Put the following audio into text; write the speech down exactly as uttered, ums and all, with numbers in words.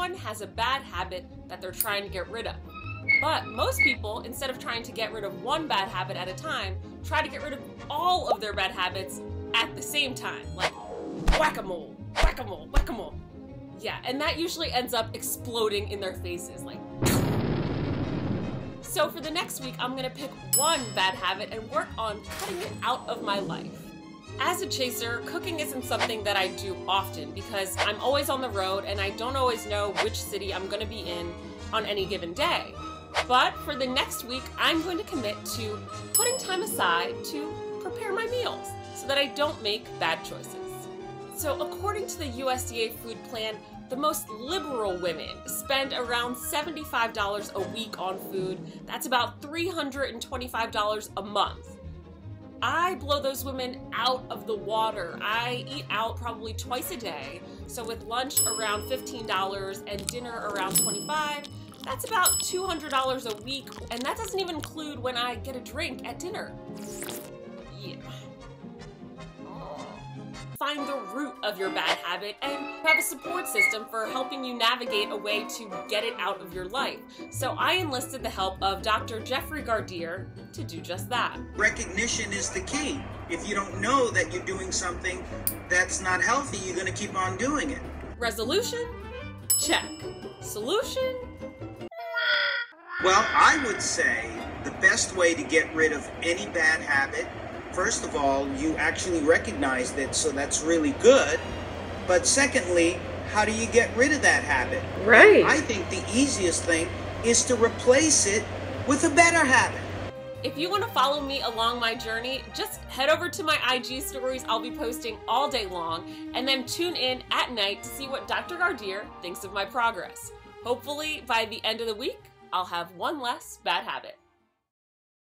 everyone has a bad habit that they're trying to get rid of. But most people, instead of trying to get rid of one bad habit at a time, try to get rid of all of their bad habits at the same time, like whack-a-mole, whack-a-mole, whack-a-mole. Yeah, and that usually ends up exploding in their faces, like. So for the next week, I'm gonna pick one bad habit and work on cutting it out of my life. As a chaser, cooking isn't something that I do often because I'm always on the road and I don't always know which city I'm gonna be in on any given day. But for the next week, I'm going to commit to putting time aside to prepare my meals so that I don't make bad choices. So according to the U S D A food plan, the most liberal women spend around seventy-five dollars a week on food. That's about three hundred twenty-five dollars a month. I blow those women out of the water. I eat out probably twice a day. So with lunch around fifteen dollars and dinner around twenty-five dollars, that's about two hundred dollars a week. And that doesn't even include when I get a drink at dinner. Yeah. Find the root of your bad habit and have a support system for helping you navigate a way to get it out of your life. So I enlisted the help of Doctor Jeffrey Gardere to do just that. Recognition is the key. If you don't know that you're doing something that's not healthy, you're going to keep on doing it. Resolution? Check. Solution? Well, I would say the best way to get rid of any bad habit, first of all, you actually recognized it, so that's really good. But secondly, how do you get rid of that habit? Right. I think the easiest thing is to replace it with a better habit. If you want to follow me along my journey, just head over to my I G stories. I'll be posting all day long, and then tune in at night to see what Doctor Gardere thinks of my progress. Hopefully, by the end of the week, I'll have one less bad habit.